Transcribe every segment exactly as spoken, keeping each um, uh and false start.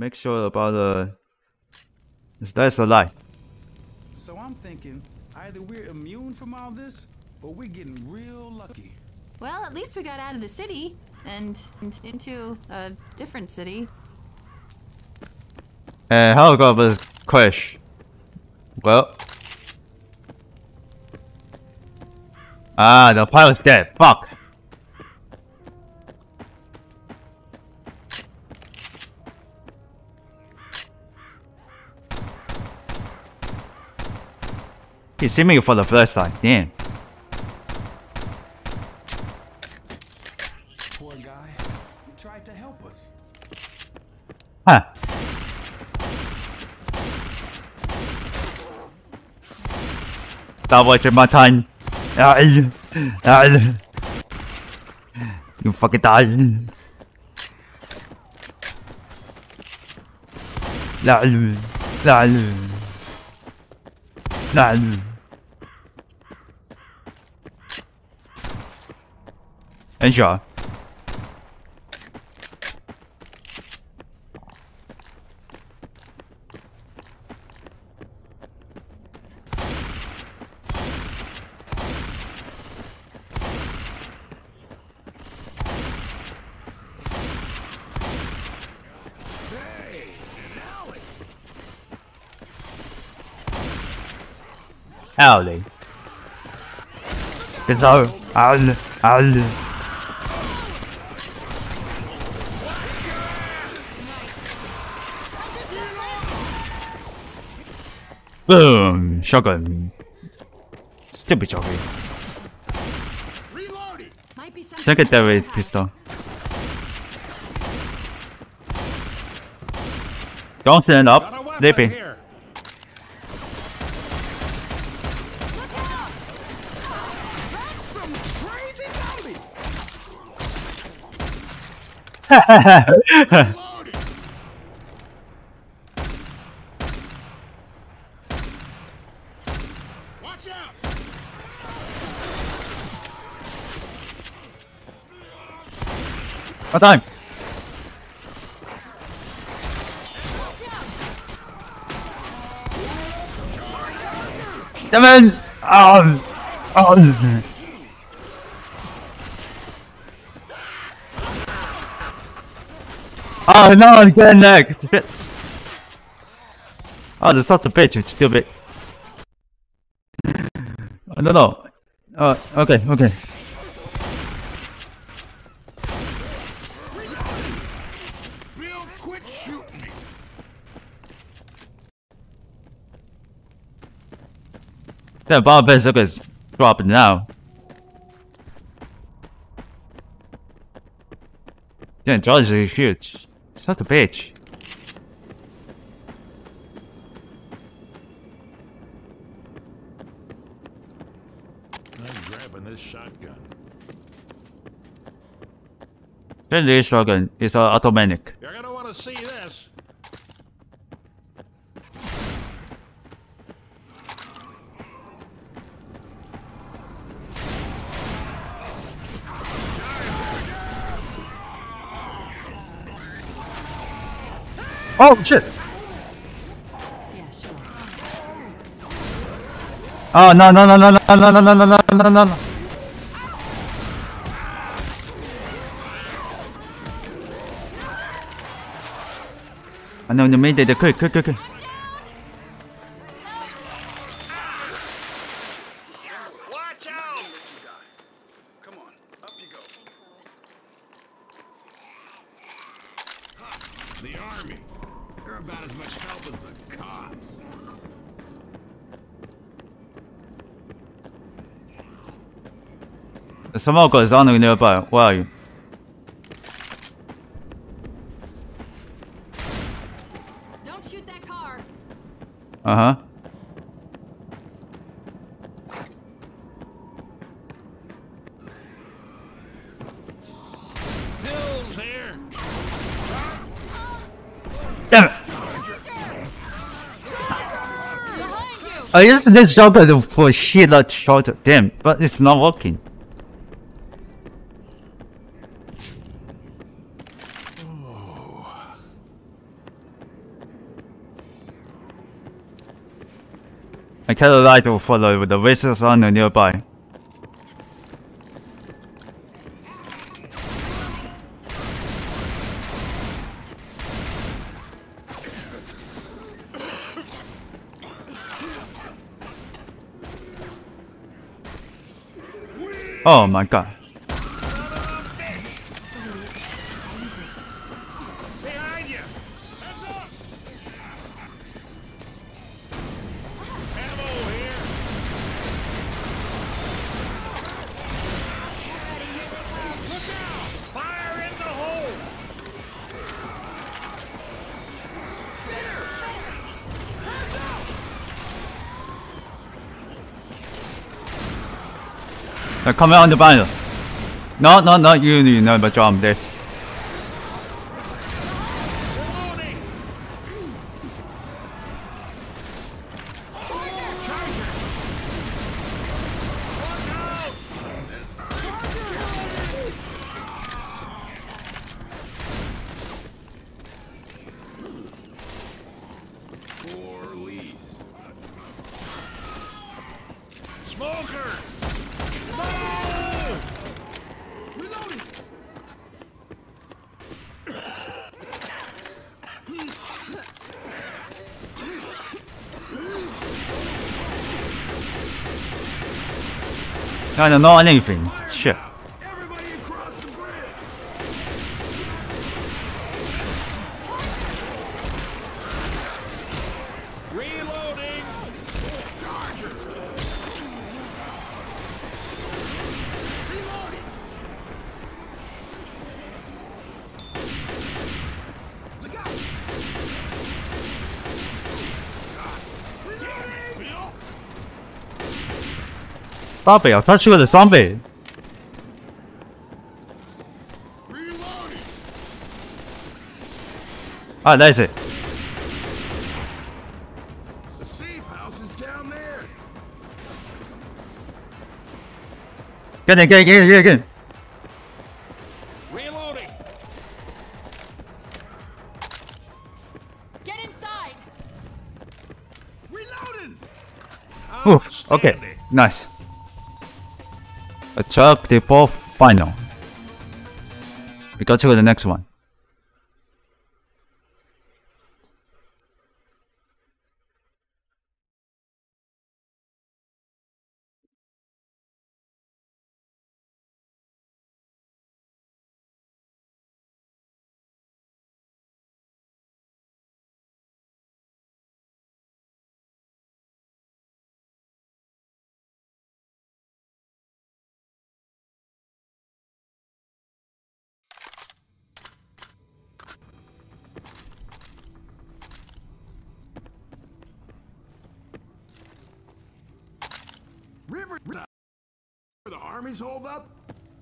make sure about the... Is that's a lie. So I'm thinking either we're immune from all this, or we're getting real lucky. Well, at least we got out of the city and into a different city. And how about this crash? Well, ah, the pilot's dead. Fuck. He see me for the first time. Damn. Poor guy. He tried to help us. Huh. Stop wasting my time. You fucking die. And sure. Howdy. It's all. I'll. I'll. Boom! Shotgun. Stupid shotgun. Secondary pistol. Don't stand up. Sleeping. Hahaha. My time. Damn it! Oh, oh. Oh no! I'm getting neck. Oh, the such a bitch. It's stupid. I don't know. Uh, okay, okay. That bomb basically is dropping now. Damn, George is huge. It's such a bitch. I'm grabbing this shotgun. Then this shotgun is uh, automatic. You're gonna want to see this. Oh shit! Oh no no no no no no no no no no no no! I know you made it. Quick quick quick! Watch out! Come on, up you go. The army. You're about as much help as the cops. There's some more guys on the nearby. Where are you? Don't shoot that car. Uh-huh. Damn it! I use this shotgun for shit like shorter. Damn, but it's not working. Oh. and Cadillac will follow with the vicious runner nearby. Oh my god. They're coming on the banners. No, no, not you, you know, but drum this. I don't know anything. Shit. Everybody across the bridge. Reloading. Charger. Reloading. Look out. Reloading. Stop it, I thought she was a zombie. Ah, that's it. The safe house is down there. Get in, get in, get in, get in. Reloading. Get inside. Reloading. Oof, okay, nice. A truck depot final. We got to go to the next one. River, the armies hold up.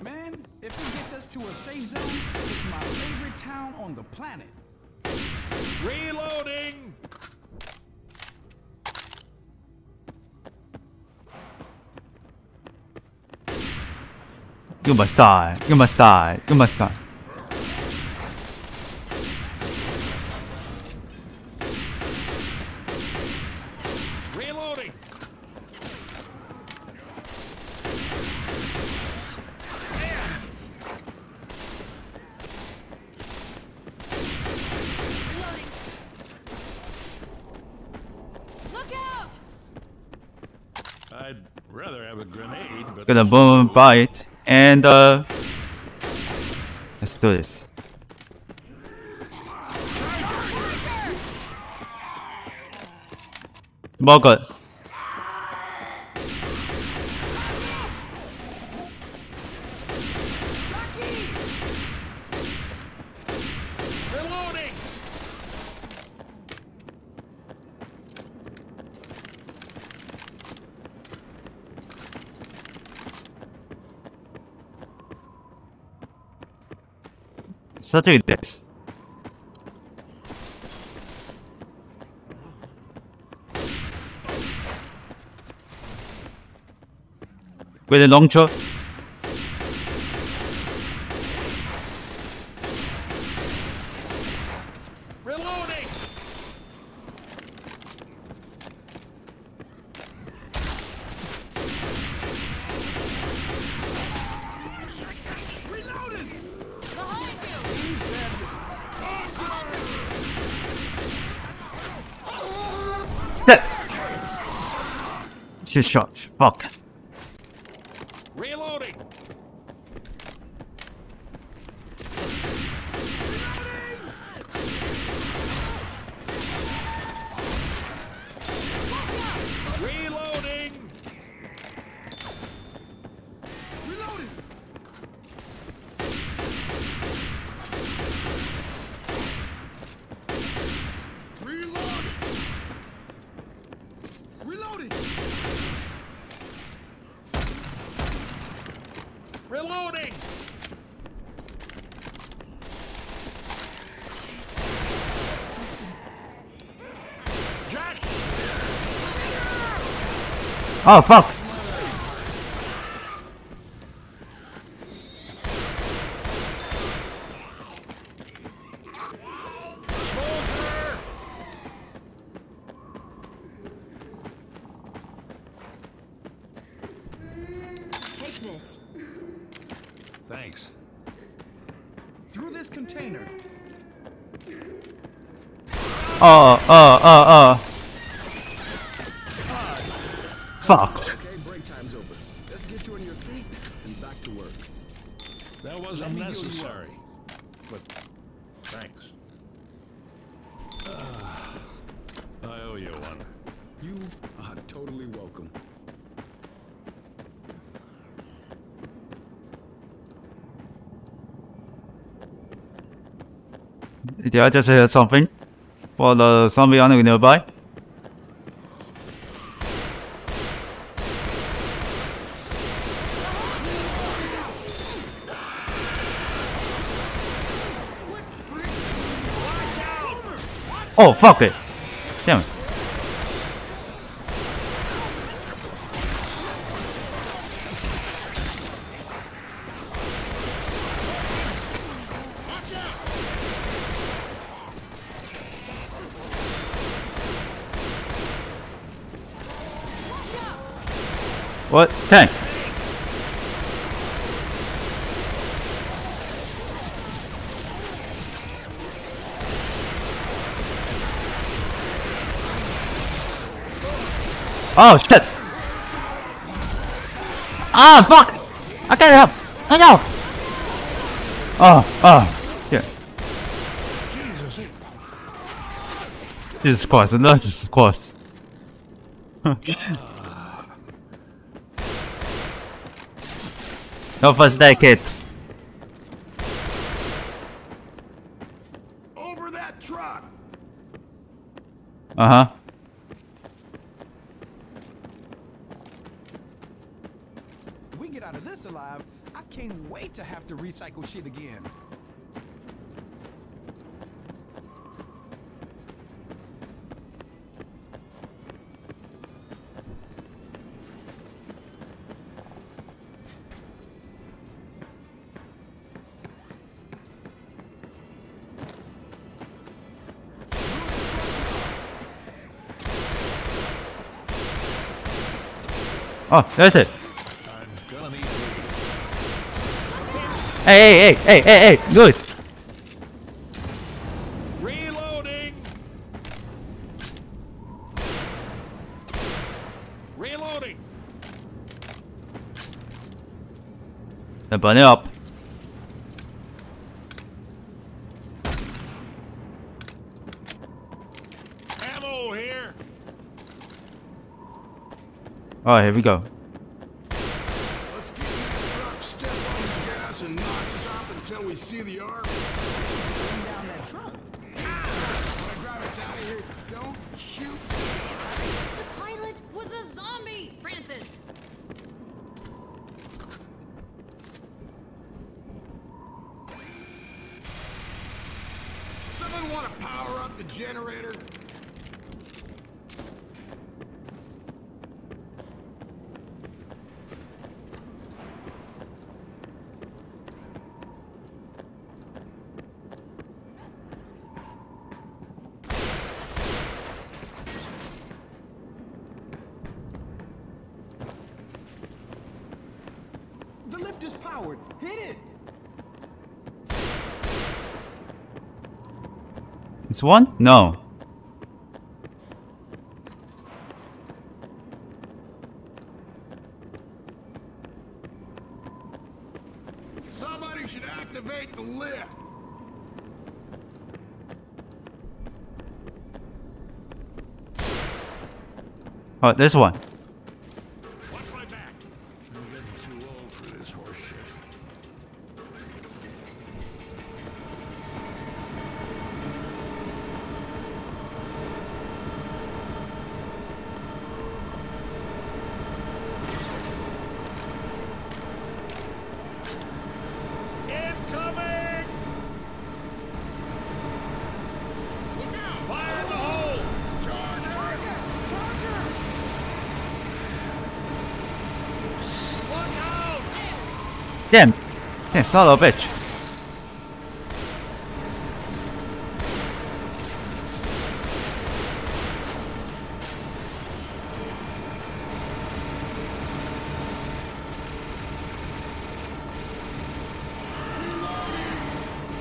Man, if it gets us to a safe zone, it's my favorite town on the planet. Reloading. You must die. You must die. You must die. I'd rather have a grenade, but gonna boom bite and uh let's do this. Smoke it. So do this. With a long shot. Reloading. Just shot. Fuck. Reloading. Reloading! Jack! Oh, fuck! Take this. Thanks. Through this container. Oh, uh, uh, uh. Fuck. Okay, break time's over. Let's get you on your feet and back to work. That wasn't necessary. But thanks. Uh, I owe you one. You are totally welcome. Did I just hear something? For the zombie army nearby? Oh, fuck it. Damn it. What? Tank! Oh shit! Ah fuck! I can't help! I know! Oh, oh, yeah. Jesus Christ, another Jesus Christ. No first aid kit. Over that truck. Uh huh. We get out of this alive. I can't wait to have to recycle shit again. Oh, there's it. Hey, hey, hey, hey, hey, hey, Lewis. Reloading. Reloading. Now burn it up. Ammo here. All right, here we go. Let's get in that truck, step on the gas, and not stop until we see the army. Bring down that truck. Ah! Wanna drive us out of here? Don't shoot. The pilot was a zombie, Francis. Someone want to power up the generator? The lift is powered. Hit it. This one? No. Oh, this one. Watch my back. I'm getting too old for this horse shit. Incoming! Look out! Fire in the hole! Charger! Target! Charger! Damn, damn, son of a bitch.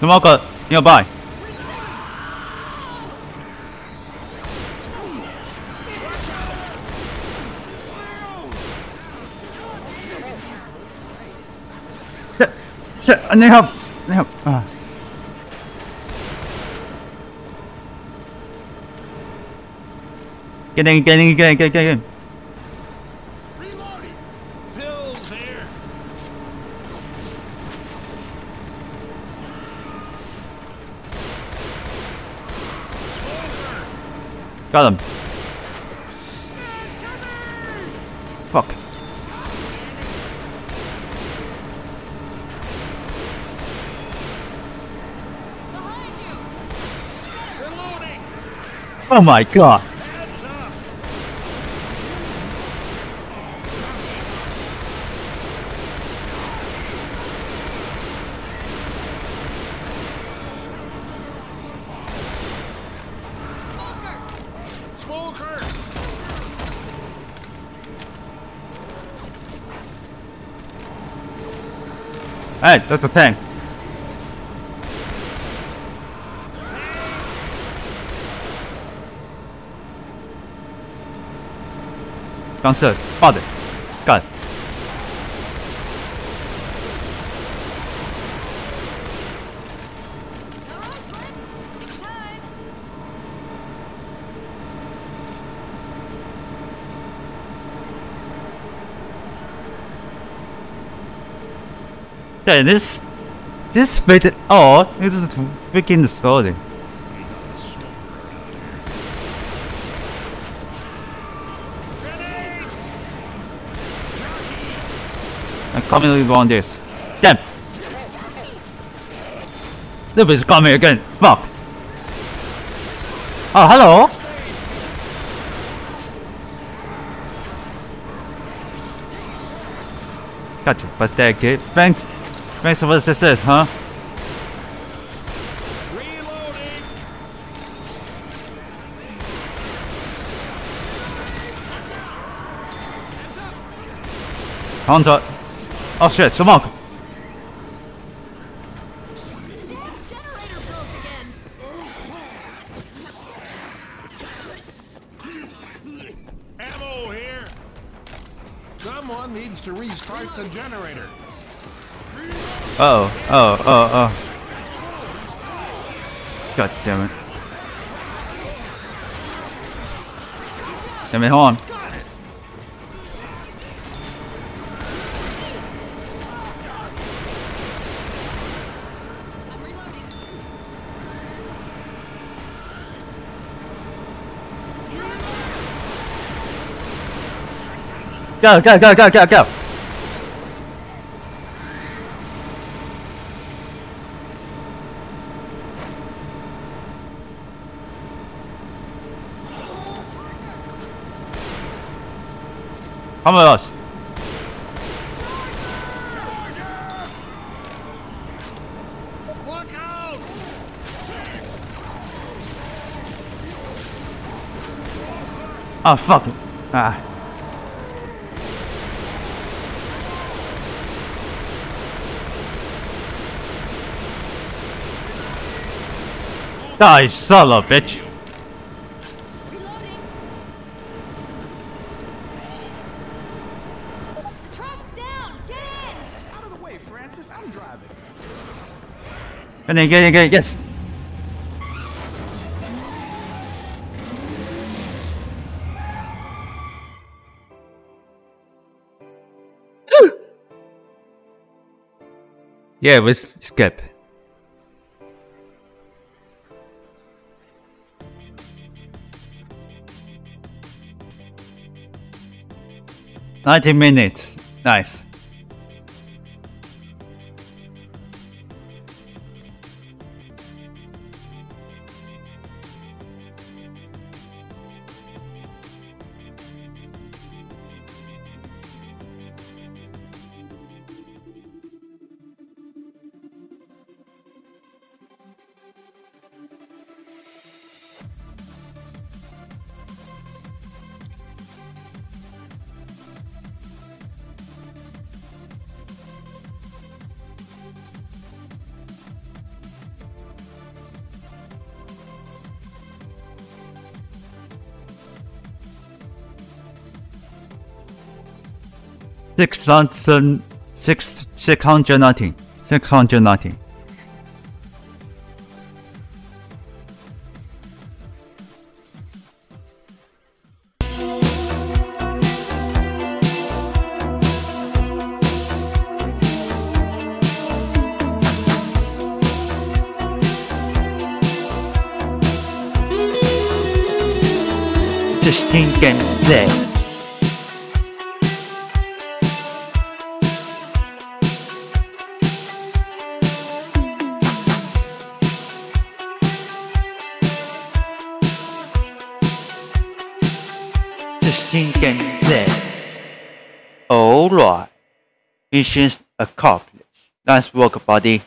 The marker nearby. So, I need help. I need help. Uh. Get in, get in, get in, get in, get in. Reloading. Bill there. Got him. Fuck. Oh my god! Smoker! Smoker! Hey, that's a tank. Downstairs, father. God. Yeah, this this fit. Oh, this is freaking story. I'm coming on this. Damn! This is coming again. Fuck! Oh, hello! Gotcha, but that kid. Thanks. Thanks for the success, huh? Hunter. Oh shit, smoke! Damn, generator broke again. Ammo here. Someone needs to restart the generator. Oh, oh, oh, oh. God damn it. Damn it, hold on. Go, go, go, go, go, go! How many of us? Oh, fuck it. Ah. Die, son of a bitch. Reloading. The truck's down. Get in. Out of the way, Francis. I'm driving. Get in, get in, get in. Yes. Yeah, it was Skip. ninety minutes. Nice. Six thousand six six hundred nothing. Six hundred nothing. Sixteen games there. Alright, missions accomplished. Nice work, buddy.